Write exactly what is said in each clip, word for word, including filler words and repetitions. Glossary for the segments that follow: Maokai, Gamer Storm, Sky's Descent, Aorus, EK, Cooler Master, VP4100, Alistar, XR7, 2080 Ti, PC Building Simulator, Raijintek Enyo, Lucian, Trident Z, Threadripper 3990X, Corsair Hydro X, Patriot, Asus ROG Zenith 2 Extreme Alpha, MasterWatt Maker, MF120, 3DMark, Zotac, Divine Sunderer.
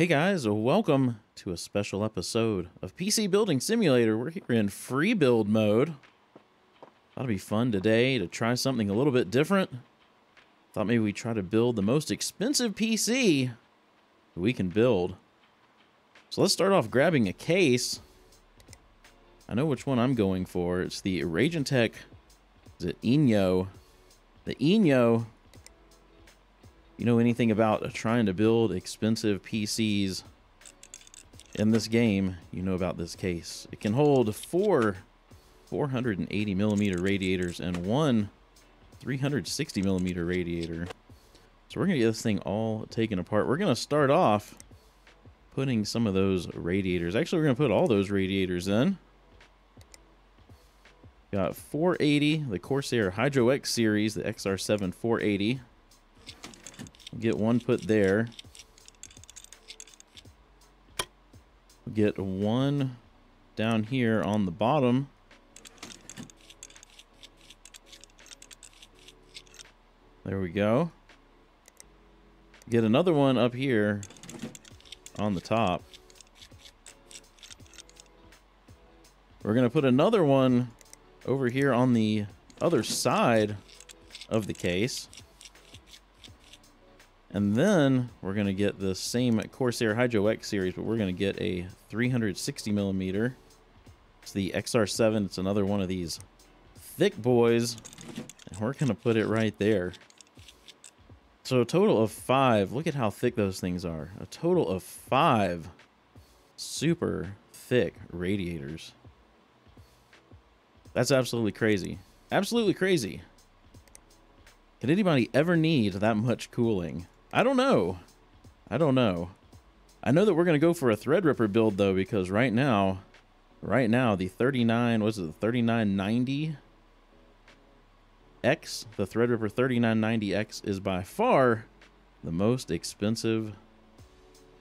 Hey guys, welcome to a special episode of P C Building Simulator. We're here in free build mode. Thought it'd be fun today to try something a little bit different. Thought maybe we'd try to build the most expensive P C that we can build. So let's start off grabbing a case. I know which one I'm going for. It's the Raijintek, is it Enyo? The Enyo. You know anything about trying to build expensive P Cs in this game, you know about this case. It can hold four four hundred eighty millimeter radiators and one three hundred sixty millimeter radiator. So we're gonna get this thing all taken apart. We're gonna start off putting some of those radiators. Actually, we're gonna put all those radiators in. Got four eighty, the Corsair Hydro X series, the X R seven four eighty. We'll get one put there. We'll get one down here on the bottom. There we go. Get another one up here on the top. We're going to put another one over here on the other side of the case. And then we're going to get the same Corsair Hydro X series, but we're going to get a three hundred sixty millimeter. It's the X R seven. It's another one of these thick boys. And we're going to put it right there. So a total of five. Look at how thick those things are. A total of five super thick radiators. That's absolutely crazy. Absolutely crazy. Could anybody ever need that much cooling? I don't know. I don't know. I know that we're going to go for a Threadripper build, though, because right now, right now, the thirty-nine, what's it, the thirty-nine ninety X, the Threadripper thirty-nine ninety X is by far the most expensive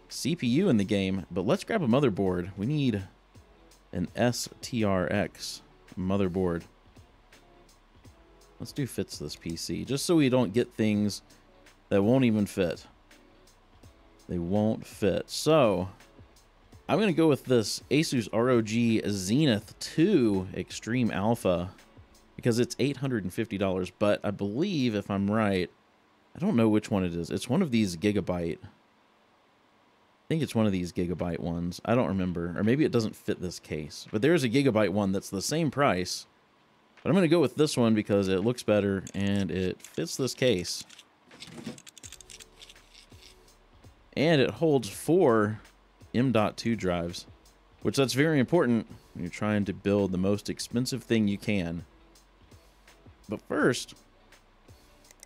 C P U in the game. But let's grab a motherboard. We need an S T R X motherboard. Let's do fits this P C, just so we don't get things that won't even fit. They won't fit. So I'm going to go with this Asus R O G Zenith two Extreme Alpha because it's eight hundred fifty dollars, but I believe, if I'm right, I don't know which one it is. It's one of these Gigabyte. I think it's one of these Gigabyte ones. I don't remember. Or maybe it doesn't fit this case, but there's a Gigabyte one that's the same price. But I'm going to go with this one because it looks better and it fits this case. And it holds four M dot two drives, which that's very important when you're trying to build the most expensive thing you can. But first,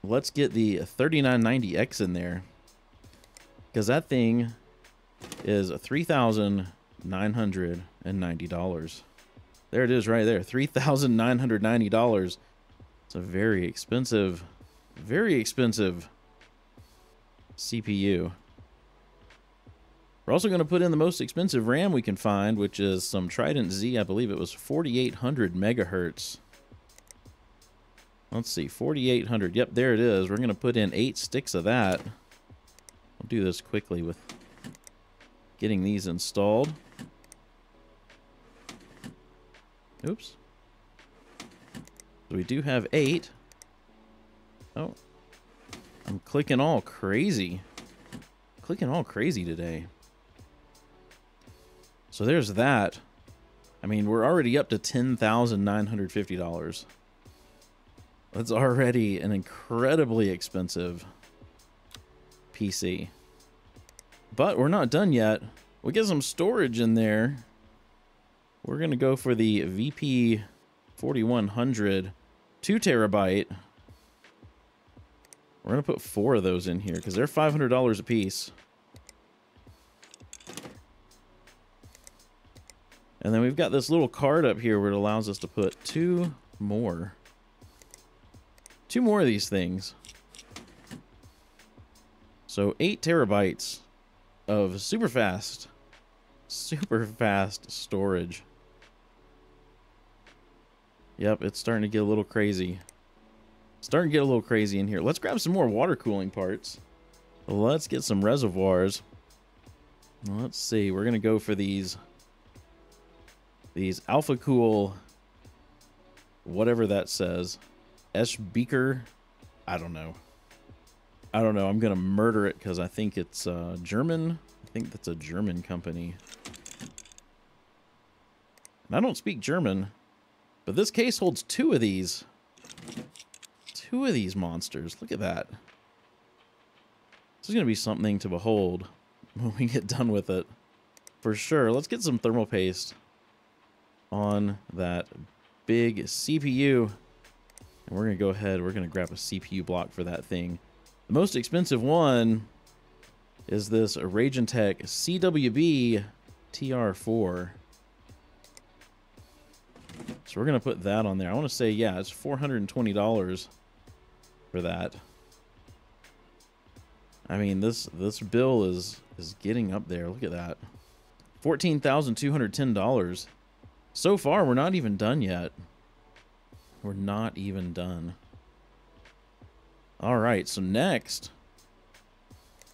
let's get the thirty-nine ninety X in there, because that thing is three thousand nine hundred ninety dollars. There it is right there, three thousand nine hundred ninety dollars. It's a very expensive, very expensive C P U. We're also going to put in the most expensive RAM we can find, which is some Trident Z. I believe it was forty-eight hundred megahertz. Let's see, forty-eight hundred. Yep, there it is. We're going to put in eight sticks of that. We'll do this quickly with getting these installed. Oops. So we do have eight. Oh, I'm clicking all crazy. Clicking all crazy today. So there's that. I mean, we're already up to ten thousand nine hundred fifty dollars. That's already an incredibly expensive P C. But we're not done yet. We get some storage in there. We're going to go for the V P forty-one hundred two terabyte. We're going to put four of those in here because they're five hundred dollars a piece. And then we've got this little card up here where it allows us to put two more. Two more of these things. So eight terabytes of super fast, super fast storage. Yep, it's starting to get a little crazy. Starting to get a little crazy in here. Let's grab some more water cooling parts. Let's get some reservoirs. Let's see. We're going to go for these these Alpha Cool, whatever that says, S Beaker. I don't know. I don't know. I'm going to murder it because I think it's uh, German. I think that's a German company. And I don't speak German, but this case holds two of these. Two of these monsters. Look at that. This is going to be something to behold when we get done with it. For sure. Let's get some thermal paste on that big C P U. And we're going to go ahead. We're going to grab a C P U block for that thing. The most expensive one is this Rajintech C W B T R four. So we're going to put that on there. I want to say, yeah, it's four hundred twenty dollars for that. I mean, this this bill is, is getting up there. Look at that. fourteen thousand two hundred ten dollars. So far, we're not even done yet. We're not even done. All right, so next,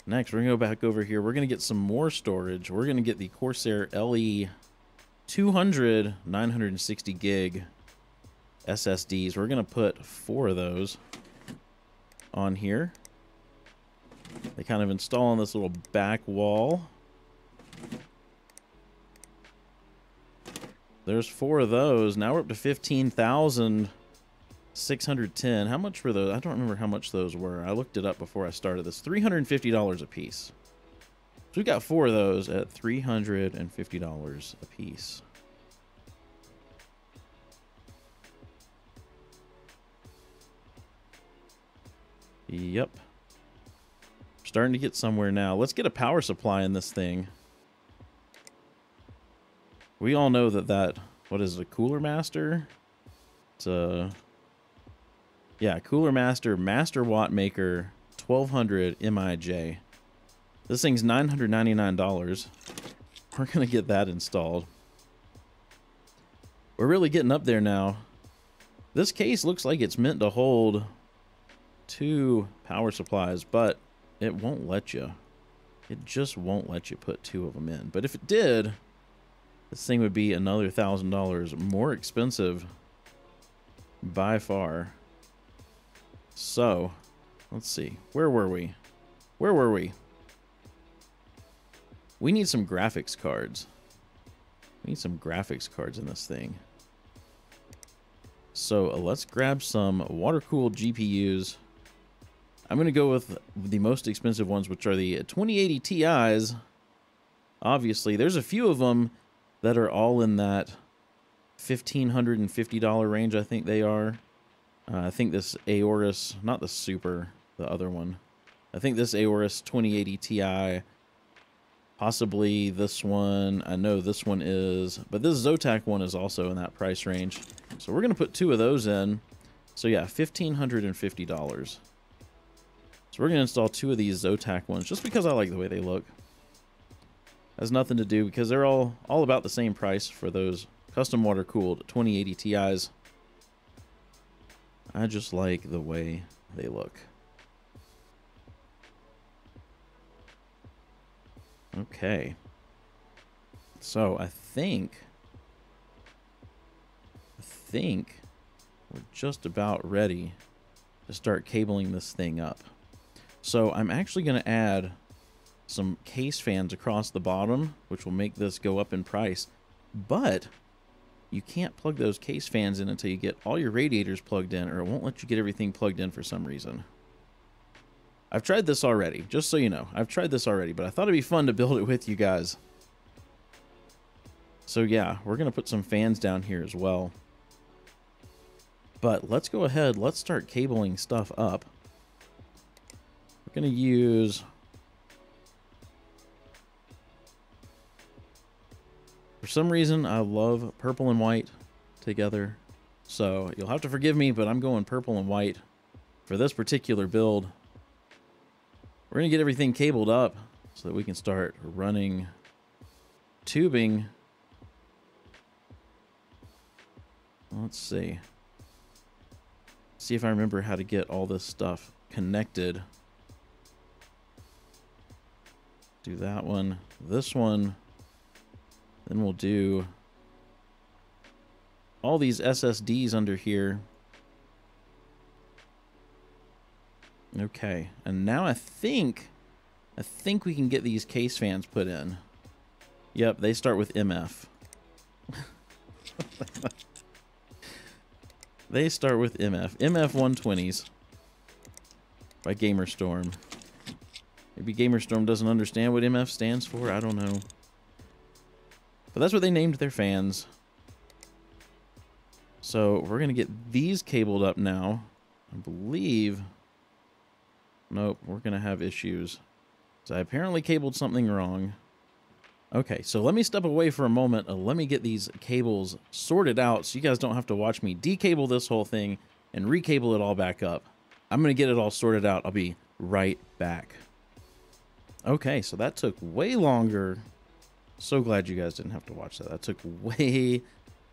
next we're going to go back over here. We're going to get some more storage. We're going to get the Corsair L E two hundred nine hundred sixty gig S S Ds. We're going to put four of those on here. They kind of install on this little back wall. There's four of those. Now we're up to fifteen thousand six hundred ten. How much were those? I don't remember how much those were. I looked it up before I started this. three hundred fifty dollars a piece. So we got four of those at three hundred fifty dollars a piece. Yep. Starting to get somewhere now. Let's get a power supply in this thing. We all know that that, what is it, a Cooler Master? It's a, yeah, Cooler Master MasterWatt Maker twelve hundred M I J. This thing's nine hundred ninety-nine dollars. We're going to get that installed. We're really getting up there now. This case looks like it's meant to hold two power supplies, but it won't let you. It just won't let you put two of them in. But if it did, this thing would be another one thousand dollars more expensive by far. So, let's see. Where were we? Where were we? We need some graphics cards. We need some graphics cards in this thing. So uh, let's grab some water-cooled G P Us. I'm going to go with the most expensive ones, which are the twenty eighty Ti's. Obviously, there's a few of them that are all in that fifteen hundred fifty dollar range, I think they are. Uh, I think this Aorus, not the Super, the other one. I think this Aorus twenty eighty Ti... Possibly this one. I know this one is, but this Zotac one is also in that price range. So we're going to put two of those in. So yeah, one thousand five hundred fifty dollars. So we're going to install two of these Zotac ones just because I like the way they look. Has nothing to do because they're all, all about the same price for those custom water-cooled twenty eighty Ti's. I just like the way they look. Okay, so I think, I think we're just about ready to start cabling this thing up. So I'm actually going to add some case fans across the bottom, which will make this go up in price. But you can't plug those case fans in until you get all your radiators plugged in, or it won't let you get everything plugged in for some reason. I've tried this already, just so you know. I've tried this already, but I thought it'd be fun to build it with you guys. So yeah, we're going to put some fans down here as well. But let's go ahead. Let's start cabling stuff up. We're going to use... For some reason, I love purple and white together. So you'll have to forgive me, but I'm going purple and white for this particular build. We're going to get everything cabled up so that we can start running tubing. Let's see. See if I remember how to get all this stuff connected. Do that one, this one, then we'll do all these S S Ds under here. Okay, and now I think, I think we can get these case fans put in. Yep, they start with M F. They start with M F. M F one twenties by Gamer Storm. Maybe Gamer Storm doesn't understand what M F stands for, I don't know. But that's what they named their fans. So we're gonna get these cabled up now, I believe. Nope, we're gonna have issues. So I apparently cabled something wrong. Okay, so let me step away for a moment. Uh, let me get these cables sorted out so you guys don't have to watch me decable this whole thing and recable it all back up. I'm gonna get it all sorted out. I'll be right back. Okay, so that took way longer. So glad you guys didn't have to watch that. That took way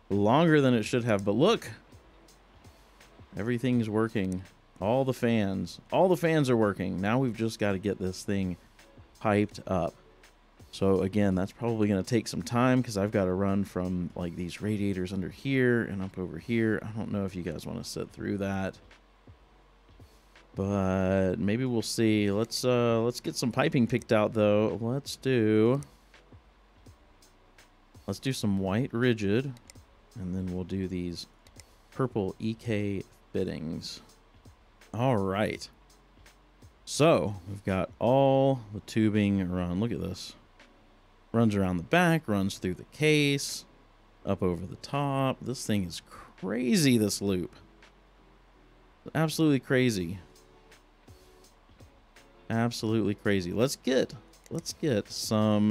longer than it should have, but look, everything's working. All the fans, all the fans are working. Now we've just got to get this thing piped up. So again, that's probably going to take some time because I've got to run from like these radiators under here and up over here. I don't know if you guys want to sit through that, but maybe we'll see. Let's uh, let's get some piping picked out though. Let's do, let's do some white rigid, and then we'll do these purple E K fittings. All right, so we've got all the tubing run. Look at this. Runs around the back, runs through the case, up over the top. This thing is crazy, this loop. Absolutely crazy. Absolutely crazy. Let's get, let's get some,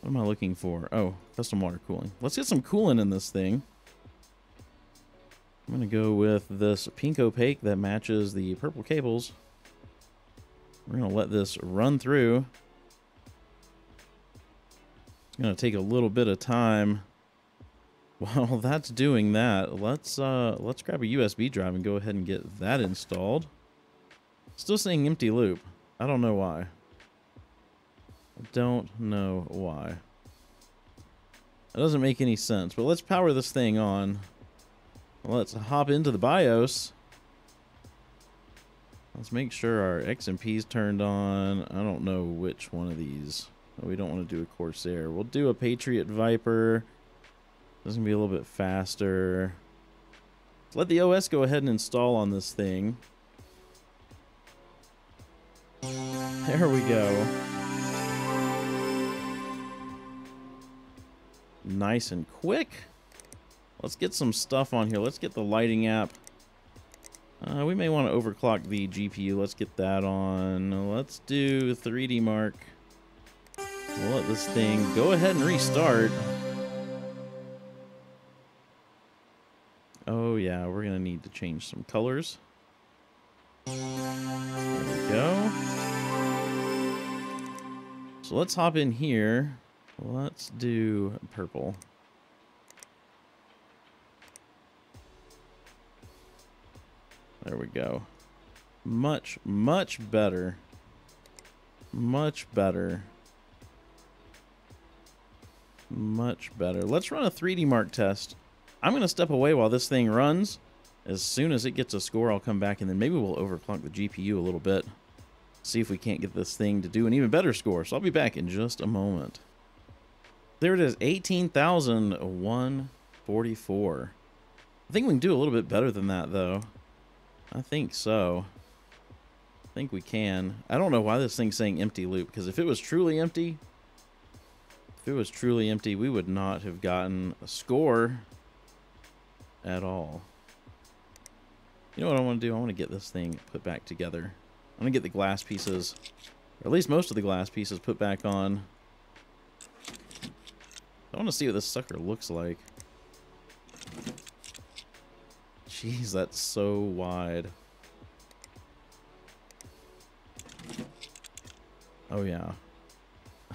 what am I looking for? Oh, custom water cooling. Let's get some coolant in this thing. I'm gonna go with this pink opaque that matches the purple cables. We're gonna let this run through. It's gonna take a little bit of time. While that's doing that, let's uh, let's grab a U S B drive and go ahead and get that installed. Still saying empty loop. I don't know why. I don't know why. That doesn't make any sense, but let's power this thing on. Let's hop into the BIOS. Let's make sure our X and P's turned on. I don't know which one of these. We don't want to do a Corsair. We'll do a Patriot Viper. This is going to be a little bit faster. Let's let the O S go ahead and install on this thing. There we go. Nice and quick. Let's get some stuff on here. Let's get the lighting app. Uh, we may want to overclock the G P U. Let's get that on. Let's do three D Mark. We'll let this thing go ahead and restart. Oh yeah, we're gonna need to change some colors. There we go. So let's hop in here. Let's do purple. There we go. Much, much better. Much better. Much better. Let's run a three D Mark test. I'm going to step away while this thing runs. As soon as it gets a score, I'll come back and then maybe we'll overclock the G P U a little bit. See if we can't get this thing to do an even better score. So I'll be back in just a moment. There it is, eighteen thousand one hundred forty-four. I think we can do a little bit better than that, though. I think so. I think we can. I don't know why this thing's saying empty loop, because if it was truly empty, if it was truly empty, we would not have gotten a score at all. You know what I want to do? I want to get this thing put back together. I'm going to get the glass pieces, or at least most of the glass pieces, put back on. I want to see what this sucker looks like. Jeez, that's so wide. Oh yeah.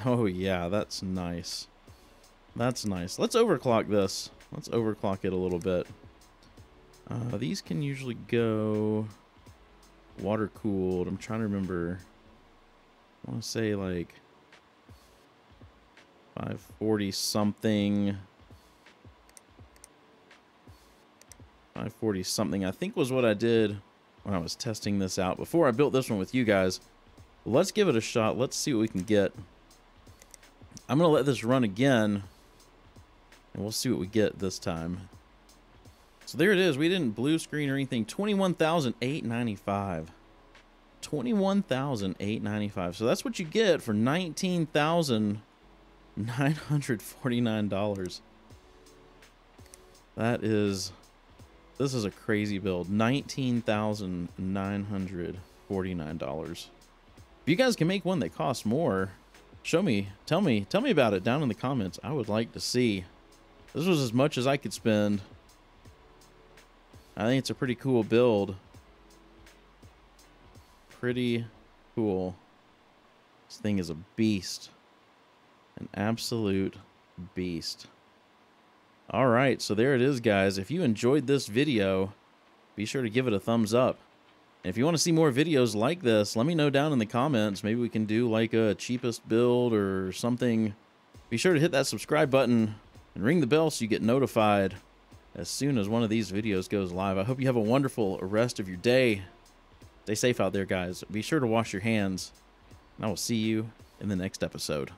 Oh yeah, that's nice. That's nice. Let's overclock this. Let's overclock it a little bit. Uh, these can usually go water cooled. I'm trying to remember. I want to say like five forty something. five forty something, I think, was what I did when I was testing this out before I built this one with you guys. Let's give it a shot. Let's see what we can get. I'm going to let this run again, and we'll see what we get this time. So there it is. We didn't blue screen or anything. twenty-one thousand eight hundred ninety-five dollars. twenty-one thousand eight hundred ninety-five dollars. So that's what you get for nineteen thousand nine hundred forty-nine dollars. That is... This is a crazy build. nineteen thousand nine hundred forty-nine dollars. If you guys can make one that costs more, show me, tell me, tell me about it down in the comments. I would like to see. This was as much as I could spend. I think it's a pretty cool build. Pretty cool. This thing is a beast. An absolute beast. All right, so there it is, guys. If you enjoyed this video, be sure to give it a thumbs up. And if you want to see more videos like this, let me know down in the comments. Maybe we can do like a cheapest build or something. Be sure to hit that subscribe button and ring the bell so you get notified as soon as one of these videos goes live. I hope you have a wonderful rest of your day. Stay safe out there, guys. Be sure to wash your hands, and I will see you in the next episode.